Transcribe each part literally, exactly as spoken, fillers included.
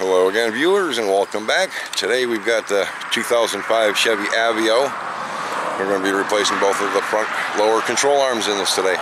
Hello again, viewers, and welcome back. Today we've got the two thousand five Chevy Aveo. We're going to be replacing both of the front lower control arms in this today.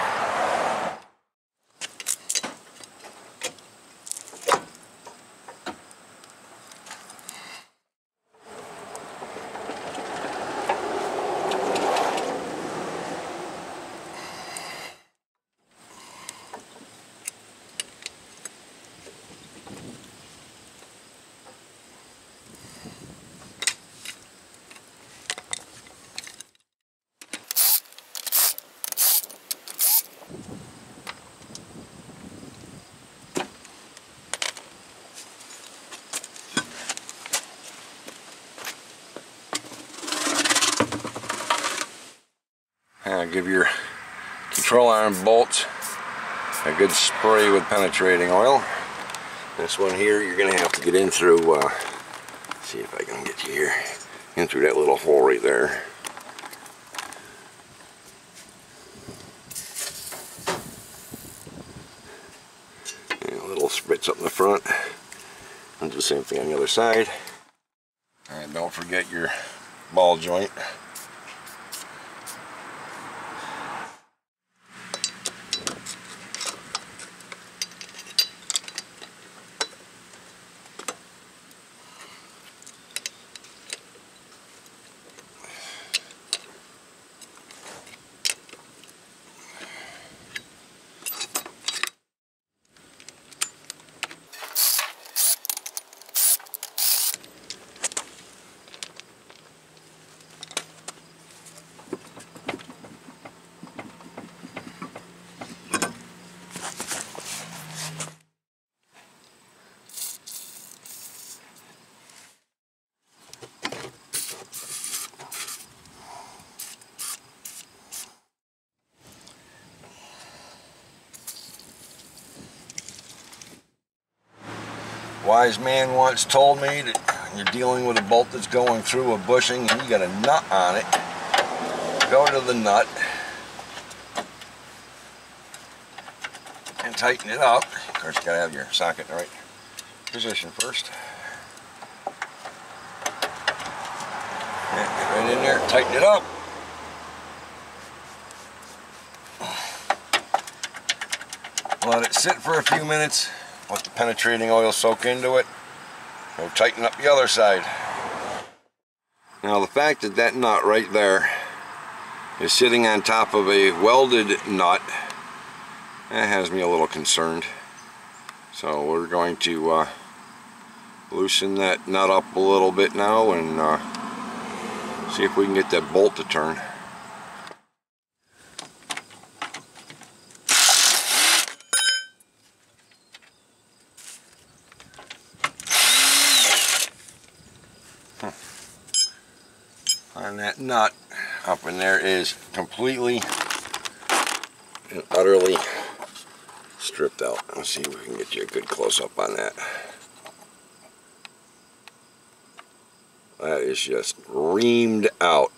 Give your control arm bolts a good spray with penetrating oil. This one here, you're going to have to get in through, uh, see if I can get you here, in through that little hole right there. And a little spritz up in the front. And do the same thing on the other side. And don't forget your ball joint. Wise man once told me that you're dealing with a bolt that's going through a bushing and you got a nut on it. Go to the nut and tighten it up. Of course, you got to have your socket in the right position first. And get right in there, tighten it up. Let it sit for a few minutes. Let the penetrating oil soak into it. Go tighten up the other side. Now the fact that that nut right there is sitting on top of a welded nut, that has me a little concerned. So we're going to uh, loosen that nut up a little bit now and uh, see if we can get that bolt to turn. On that nut up in there is completely and utterly stripped out. Let's see if we can get you a good close-up on that. That is just reamed out.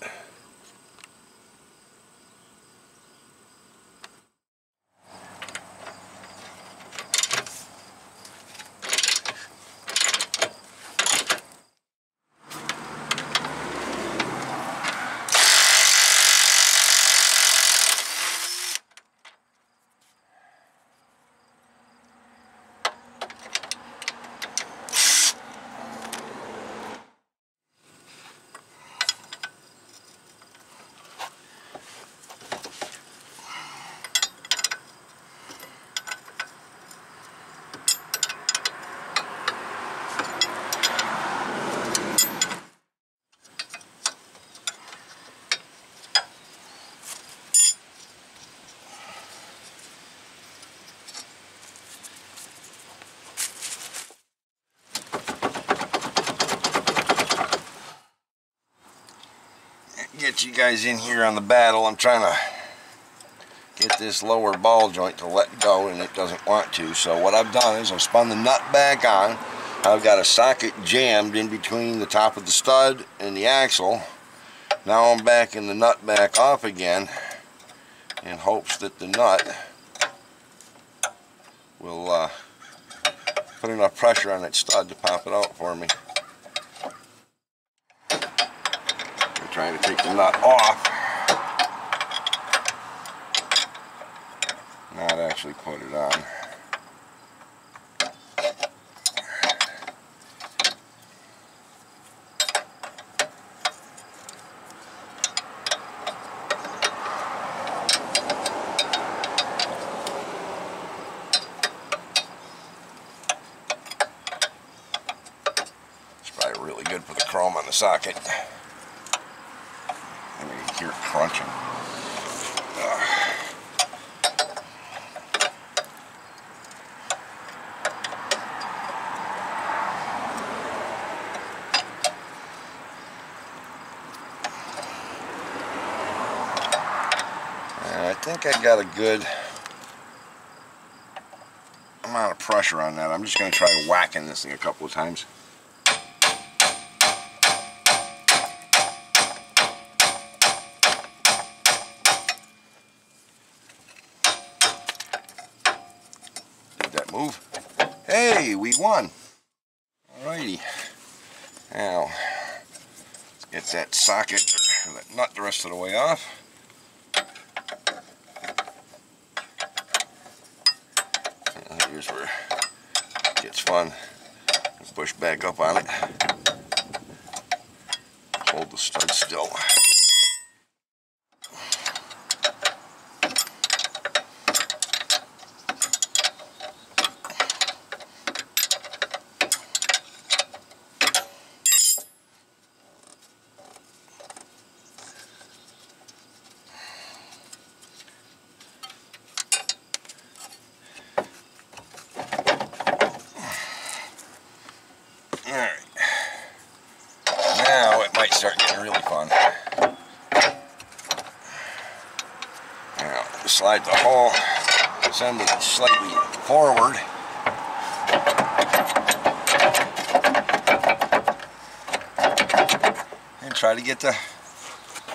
Get you guys in here on the battle. I'm trying to get this lower ball joint to let go, and it doesn't want to. So what I've done is I've spun the nut back on. I've got a socket jammed in between the top of the stud and the axle. Now I'm backing the nut back off again in hopes that the nut will uh, put enough pressure on that stud to pop it out for me. I'm trying to take the nut off, not actually put it on. Socket. I mean, you hear it crunching. I think I got a good amount of pressure on that. I'm just going to try whacking this thing a couple of times. Hey, we won. Alrighty. Now, let's get that socket, or that nut, the rest of the way off. And here's where it gets fun. Let's push back up on it. Hold the stud still. Start getting really fun. Now slide the whole assembly slightly forward. And try to get the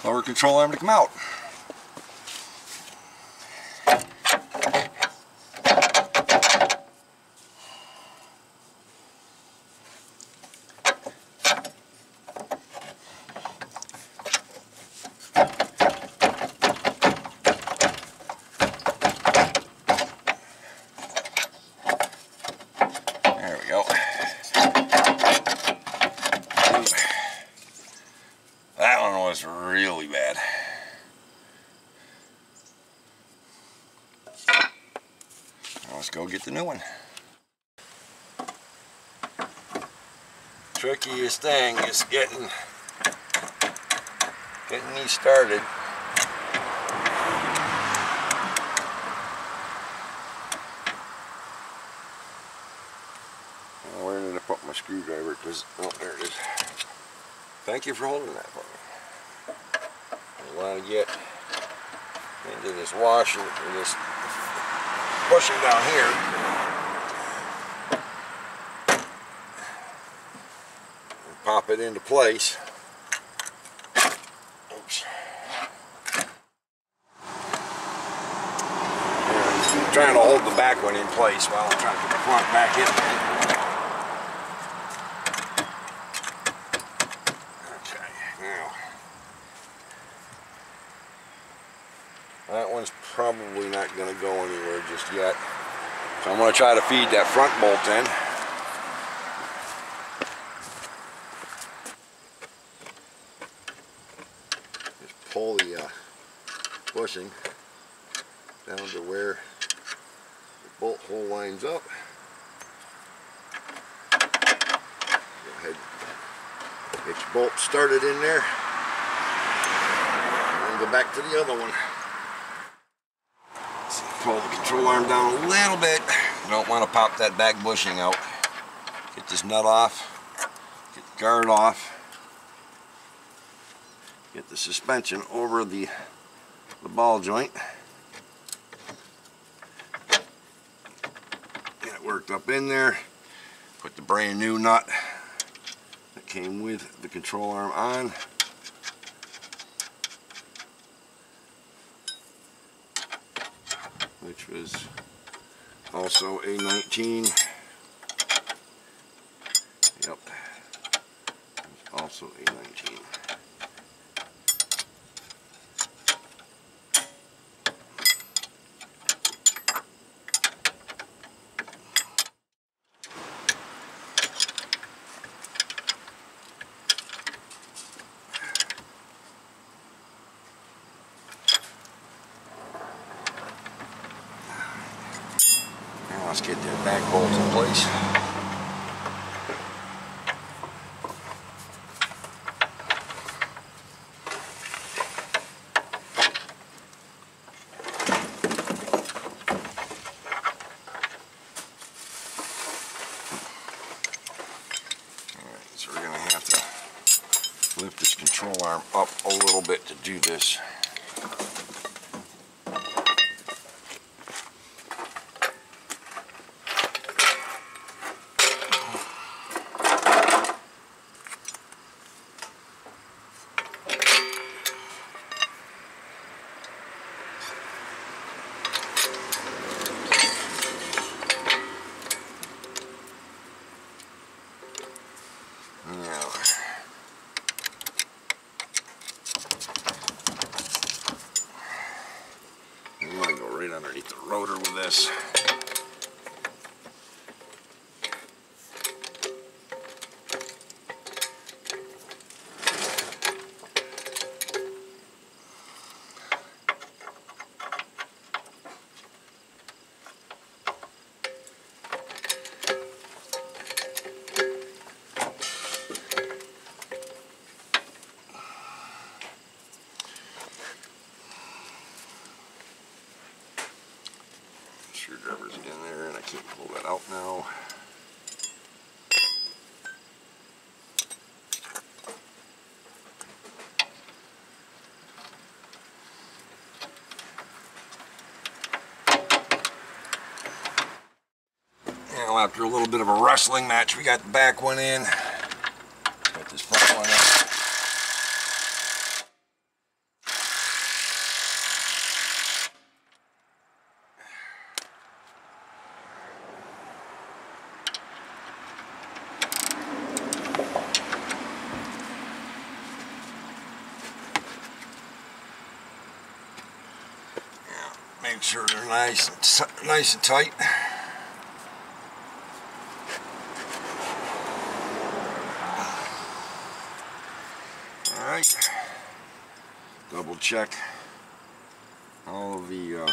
lower control arm to come out. Really bad. Now let's go get the new one. Trickiest thing is getting getting these started. Where did I put my screwdriver? Because oh, there it is. Thank you for holding that for me. I want to get into this washer, or this bushing down here. And pop it into place. Oops. I'm trying to hold the back one in place while I'm trying to get the front back in there. Okay, now. That one's probably not going to go anywhere just yet. So I'm going to try to feed that front bolt in. Just pull the uh, bushing down to where the bolt hole lines up. Go ahead, get your bolt started in there. And go back to the other one. Pull the control arm down a little bit. You don't want to pop that back bushing out. Get this nut off. Get the guard off. Get the suspension over the, the ball joint. Get it worked up in there. Put the brand new nut that came with the control arm on. Which was also a nineteen. Yep. Also a nineteen. Let's get that back bolt in place. Alright, so we're going to have to lift this control arm up a little bit to do this. Underneath the rotor with this. Screwdriver's in there and I can't pull that out now. Now after a little bit of a wrestling match, we got the back one in. Got this front one in. Make sure they're nice and nice and tight. All right, double check all of the uh,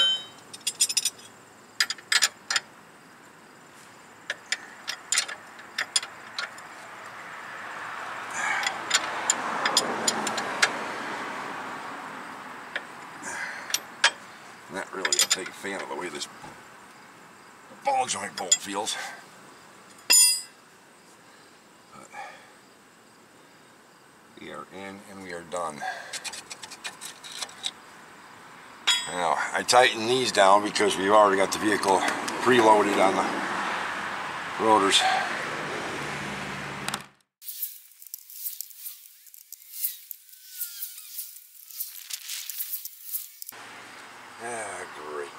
not really a big fan of the way this ball joint bolt feels. But we are in and we are done. Now, I tighten these down because we've already got the vehicle preloaded on the rotors. Ah, great.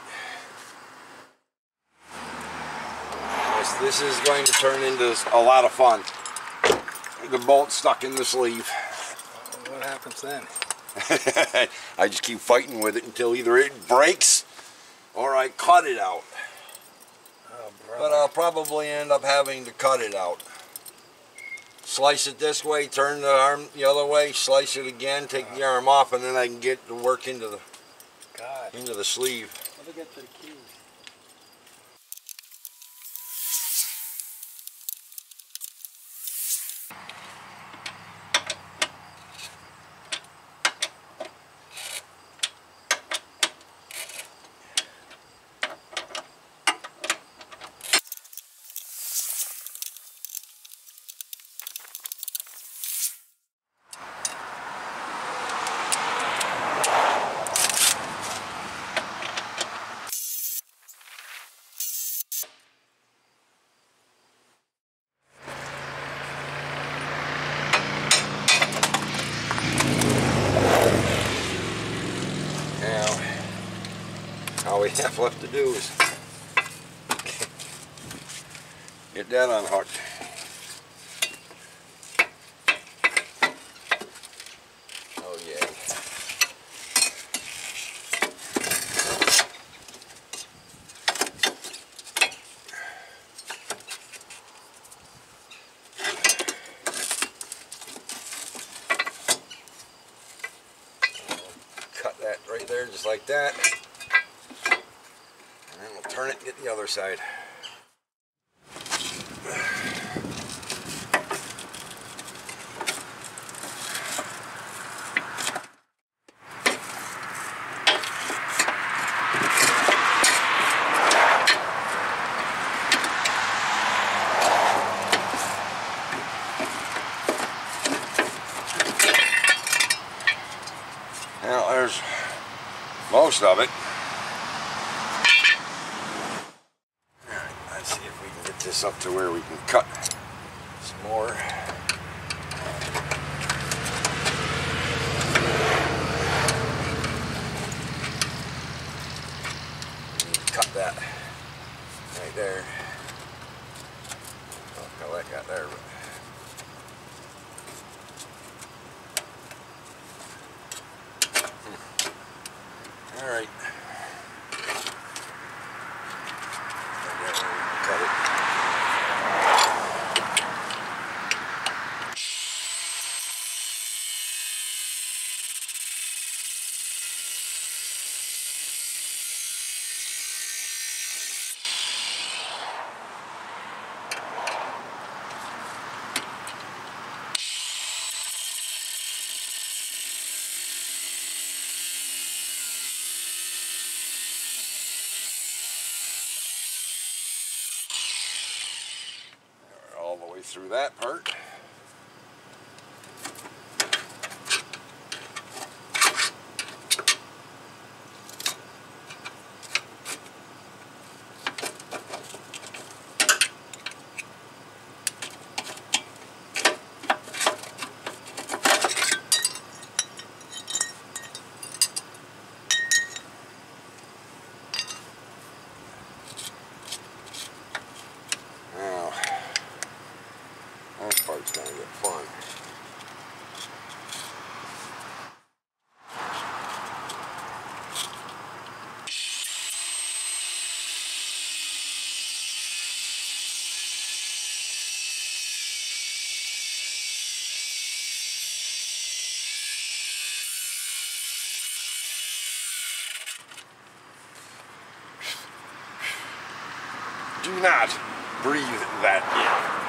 Yes, this is going to turn into a lot of fun. The bolt's stuck in the sleeve. Well, what happens then? I just keep fighting with it until either it breaks or I cut it out. Oh, but I'll probably end up having to cut it out. Slice it this way, turn the arm the other way, slice it again, take uh-huh. the arm off, and then I can get to work into the God. Into the sleeve. Let me get to the keys. All we have left to do is get that unhooked. right there, just like that. And then we'll turn it and get the other side. Now there's most of it. Alright, let's see if we can get this up to where we can cut some more. We need to cut that right there. I don't know how that got there, but all right. Cut it. Through that part. It's gonna get fun. Do not breathe that in. That.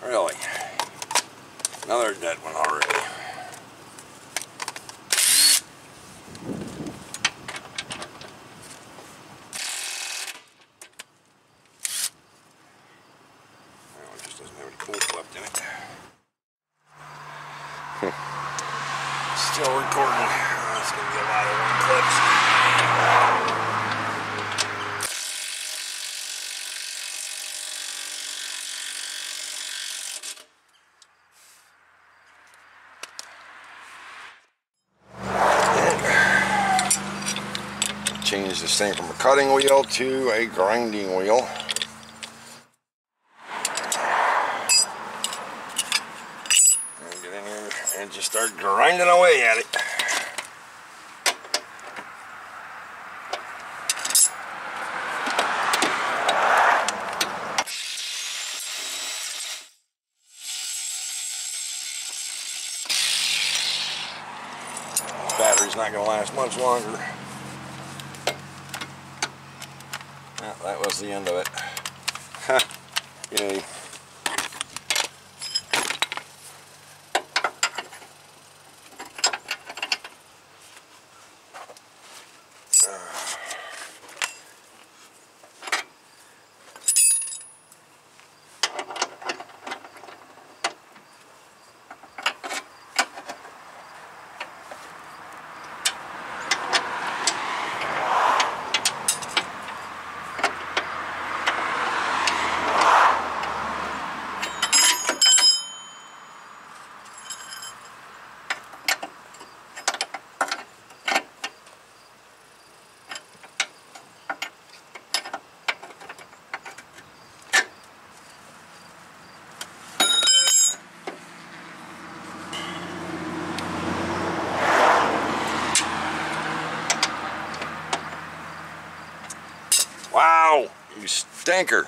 Really? Another dead one already. That one just doesn't have any cool left in it. still recording. Oh, it's gonna be a lot of one clips. Change this thing from a cutting wheel to a grinding wheel. And just start grinding away at it. Battery's not going to last much longer. Well, that was the end of it. Ha! Yay. Wow, you stinker.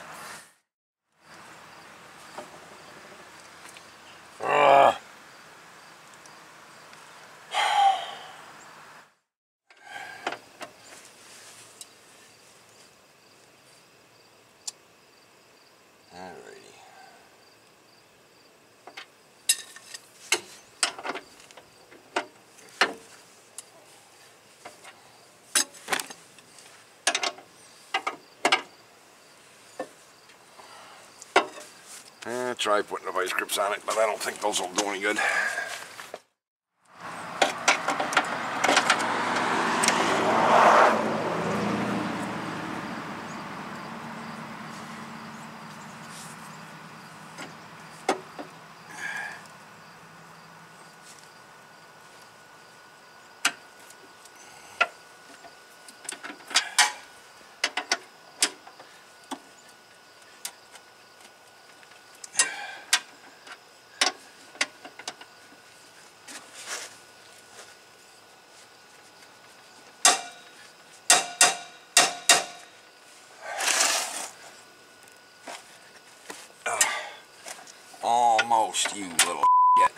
Uh. All righty. Eh, try putting the vice grips on it, but I don't think those will do any good. Almost, you little shit.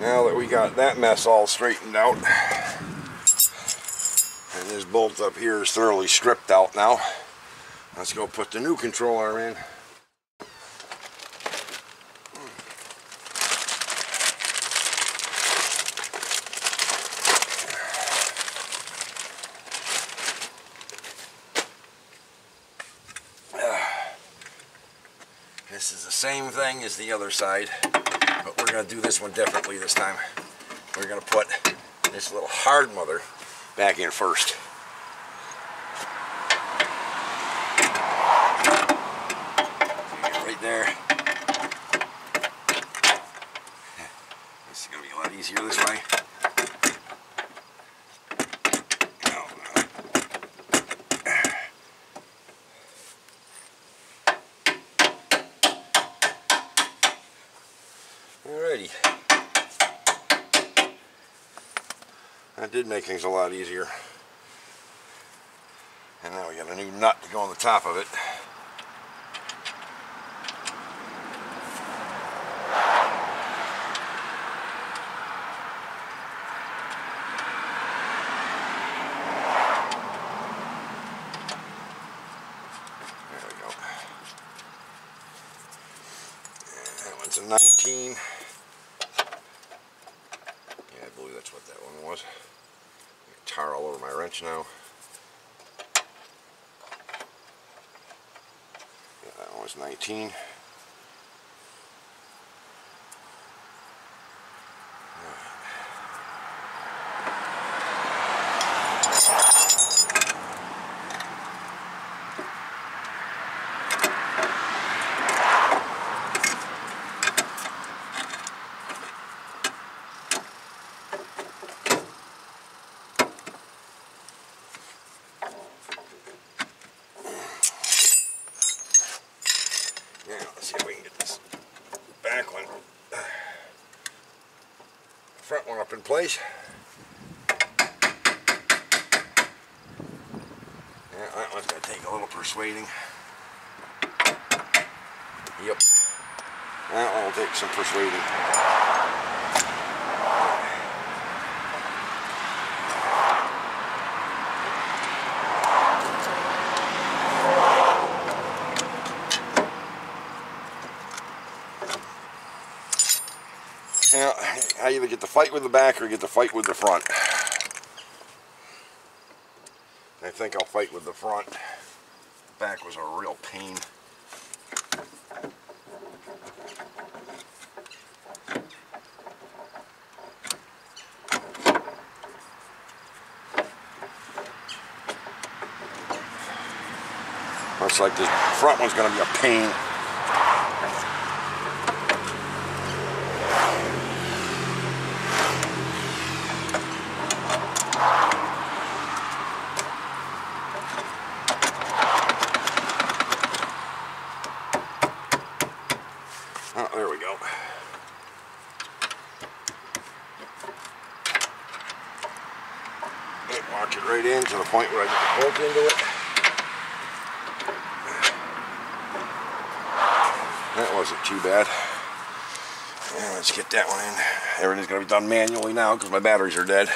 Now that we got that mess all straightened out, and this bolt up here is thoroughly stripped out now, let's go put the new controller in. This is the same thing as the other side, but we're going to do this one differently this time. We're going to put this little hard mother back in first. Right there. This is going to be a lot easier this way. Alrighty. That did make things a lot easier. And now we got a new nut to go on the top of it. nineteen. Yeah, I believe that's what that one was. Tar all over my wrench now. was nineteen. Let's see if we can get this back one, front one up in place. Yeah, that one's going to take a little persuading. Yep, that one will take some persuading. Now, I either get the fight with the back or get the fight with the front. I think I'll fight with the front. The back was a real pain. Looks like this front one's going to be a pain. Oh, there we go. Lock it right in to the point where I get the bolt into it. That wasn't too bad. Yeah, let's get that one in. Everything's going to be done manually now because my batteries are dead.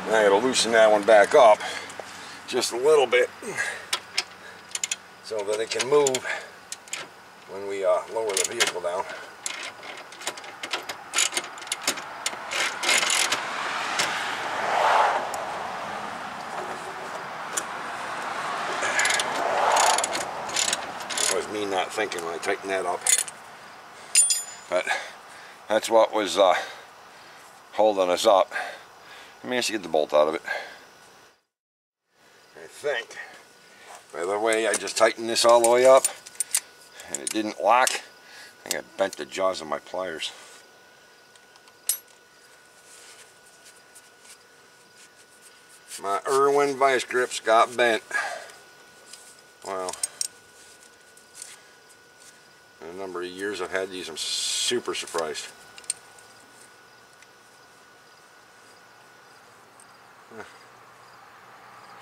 I gotta loosen that one back up just a little bit so that it can move when we uh, lower the vehicle down. That was me not thinking when I tightened that up, but that's what was uh, holding us up. I managed to get the bolt out of it. I think, by the way, I just tightened this all the way up and it didn't lock. I think I bent the jaws of my pliers. My Irwin vice grips got bent. Wow. In a number of years I've had these, I'm super surprised.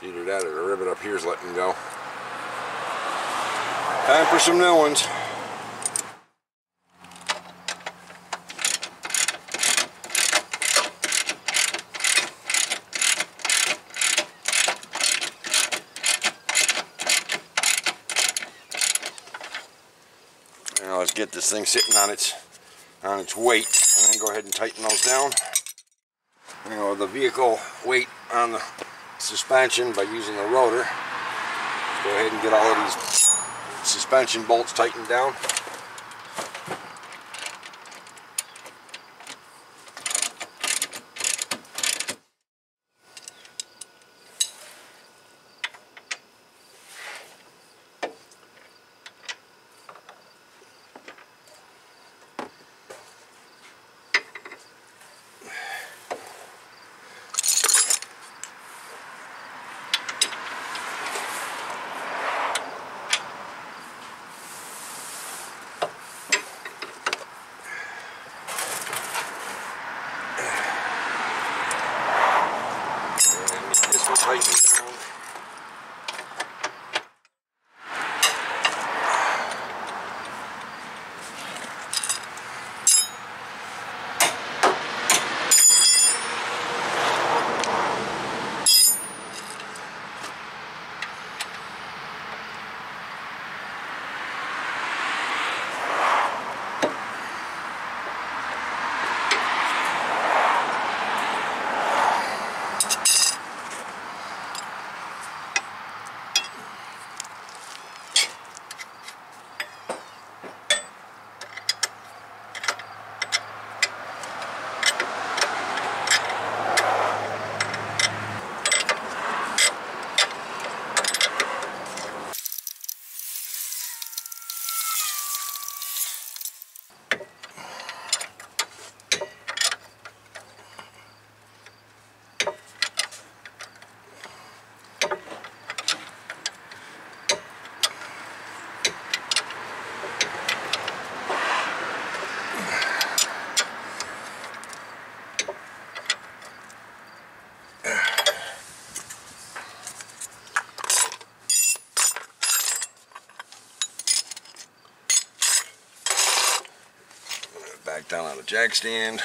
Either that or the rivet up here is letting go. Time for some new ones. Now let's get this thing sitting on its on its weight, and then go ahead and tighten those down. You know, the vehicle weight on the suspension by using a rotor. Let's go ahead and get all of these suspension bolts tightened down. jack stand.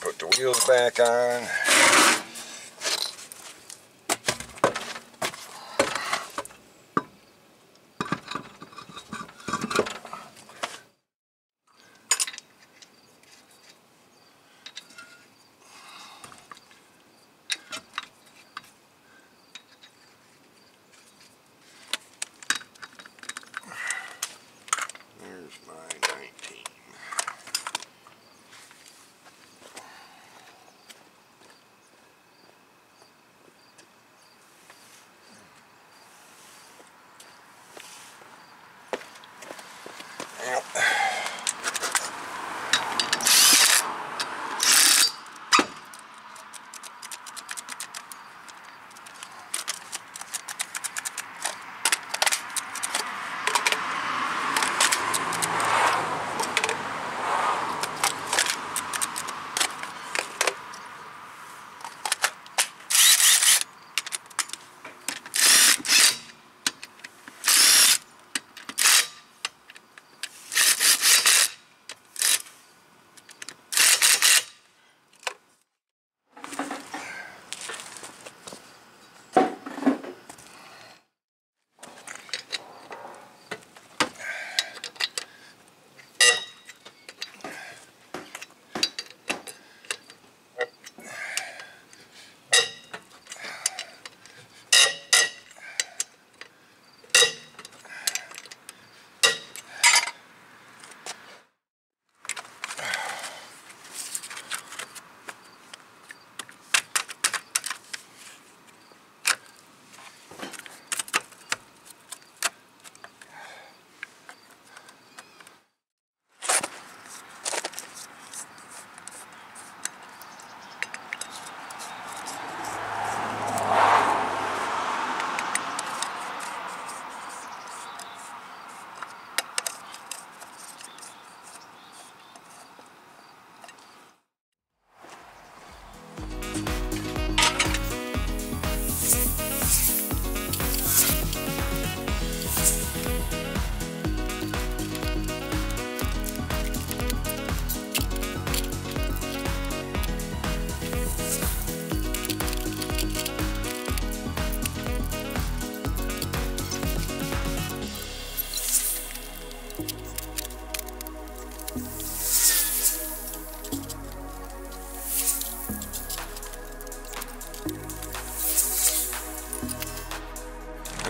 Put the wheels back on.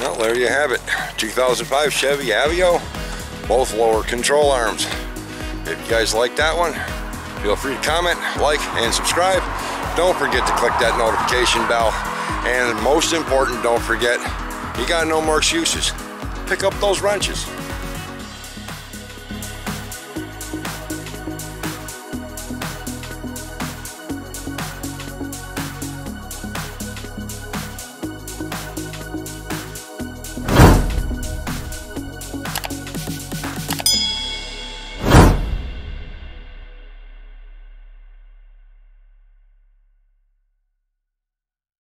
Well, there you have it, two thousand five Chevy Aveo, both lower control arms. If you guys like that one, feel free to comment, like, and subscribe. Don't forget to click that notification bell. And most important, don't forget, you got no more excuses. Pick up those wrenches.